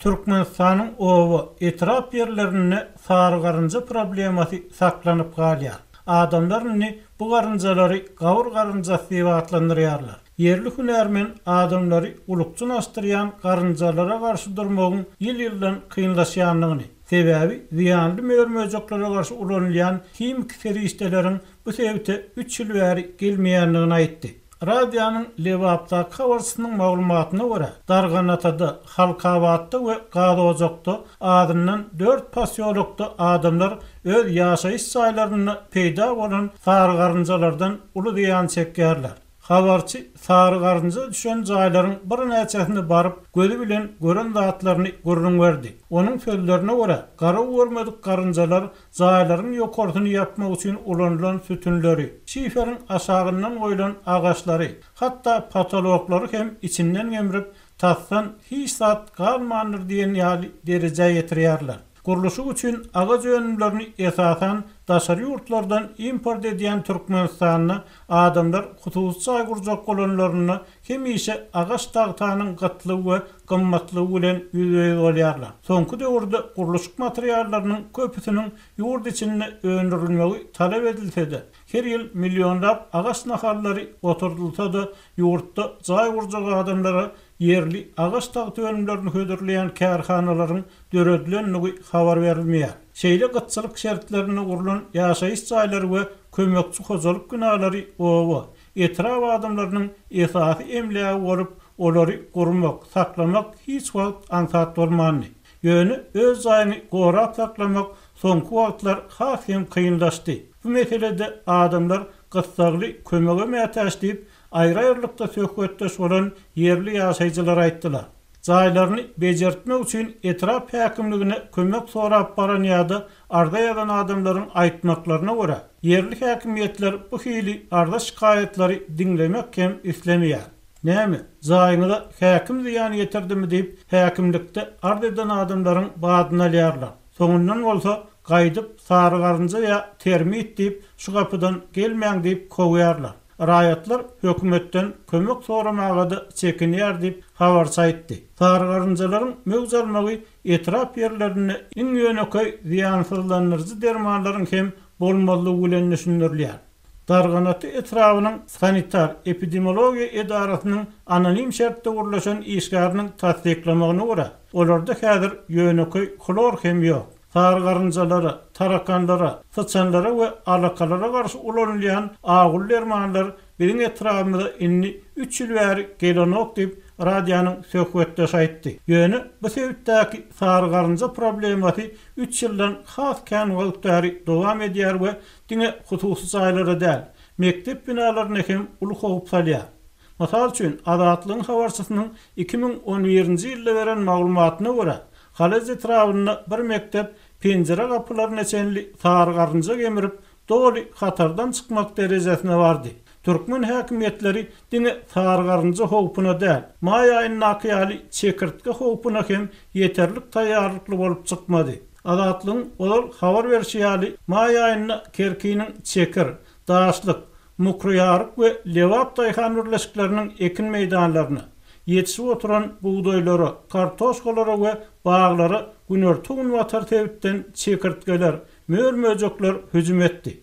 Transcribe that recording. Türkmenistan'ın ovu etraf yerlerine sarı karınca problemasi saklanıp kalıyor. Adamların bu karıncaları gavur karıncası diye adlandırıyorlar. Yerli hünermen adamları ulukçunlaştıran karıncalara karşı durmağın yıl kıyınlaşanlığını. Sebebi ziyanlı mörmöcüklere karşı ulanılan kimik seri işlelerin bu sebepte 3 yıl veri gelmeyenliğine aitti. Radyanın Levapta kavarısının mağlumatına göre Darganatada, Halkavat'ta ve Gadozok'ta adından 4 pasyolukta adamlar öz yaşayış sayılarına peyda olan sarı karıncalardan ulu ziyan çekerler. Havarçı sarı karınca düşen cayların bir neçesine barıp gözü bilen gören zatlarını görün verdi. Onun sözlerine göre kara görmedik karıncalar cayların yok ortunu yapmak için ulanılan sütünleri, şiferin aşağından koyulan ağaçları, hatta patologları hem içinden gömürüp tatsan hiç saat kalmanır diye nihali dereceye getiriyorlar. Kuruluşu için ağaç önümlerini esasen daşarı yurtlardan import ediyen Türkmenistan'la adamlar hususçı aygurcak kolonlarına hemişe ağaç dağıtanın katlığı ve kımmatlığı ile yüzeyi oluyorlar. Sonku dövrde kuruluşuk materyallarının köpüsünün yurt içinde öndürülmeyi talep edilse de, her yıl milyonlar ağaç naharları oturtulsa da yurtta aygurcak adamlara yerli ağaç dağıtı önümlerini hödürleyen kerhanaların dörödülenliği haber verilmiyor. Şeýle gıtçılık şertlerine urulan yaşayış çayları ve kömökçü hocalık günahları ovu, etraf adamlarının esası emleği olup, oları kurmak, saklamak hiç vakt ansat olmanı. Yönü öz zayını korap saklamak sonku vaktlar hasem kıyınlaştı. Bu meselede adamlar gıtsaklı kömöge meteş deyip ayrı-ayrılıkta sökötteş olan yerli yaşayıcılara aittiler. Zaylarını becertmek için etraf hakimligine kömek sorap baran ya da arda yadan adamların aytmaklarına göre yerli hakimiyetler bu hili arda şikayetleri dinlemek hem islemeyen. Näme? Zayını da hakim ziyan yetirdi mi deyip hakimlikte arda yadan adamların badına alýarlar. Soňundan bolsa gaýdyp sarı karınca ya termit deyip şu kapıdan gelmeň deyip kowyarlar. Rayatlar hökümetten kömek soramağa da çekinýär deyip havarça etdi. Sarı karıncaların mögzalmagy etraf yerlerine in yönököy ziyansızlanırcı dermanların hem bolmazlığı bilen düşünürler. Darganatı etrafının sanitar epidemiologiya edaratının anonim şertde urlaşan işgarının tasdiklamağına göre olarda häzir yönököy klor hem ýok. Sarı karıncalara, tarakanlara, sıçanlara ve alakalara karşı ulanılan ağul dermanlar birin etrafında inni 3 yıl veri gelenok deyip radyanın söhbetde şaýtdy. Ýöne bu sebäpdäki sarı karınca problemati 3 ýyldan has kän wagtary dowam edýär we diňe hususy aýlara däl. Mektep binalaryny hem uly hoýup salýar. Mysal üçin Azatlygyň habarçysynyň 2011-nji ýylda beren maglumatyna görä, Halaz etrabynda bir mektep penjere gapylaryna çenli sarı karınca gemirip dowly hatardan çykmak derejesine bardy. Türkmen häkimetleri dine sarı karınca howpuna däl, may aýynyň akyýaly çekirtge howpuna hem ýeterlik taýýarlykly bolup çykmady. Azatlygyň olar habar berýäli may aýyna kerkiniň çekir, daşlyk, mukryýaryk we lewap taýhan birleşikleriniň ekin meýdanlaryna, yetişip oturan buğdoylara, kartoşkalara ve bağlara günörtü unvatar tevitten çekirtgeler, mörmöcekler hücum etti.